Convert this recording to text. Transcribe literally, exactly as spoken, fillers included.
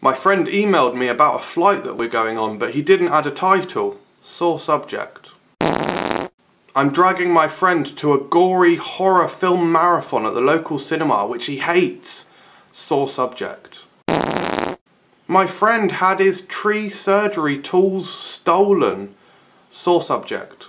My friend emailed me about a flight that we're going on, but he didn't add a title. Sore subject. I'm dragging my friend to a gory horror film marathon at the local cinema, which he hates. Sore subject. My friend had his tree surgery tools stolen. Sore subject.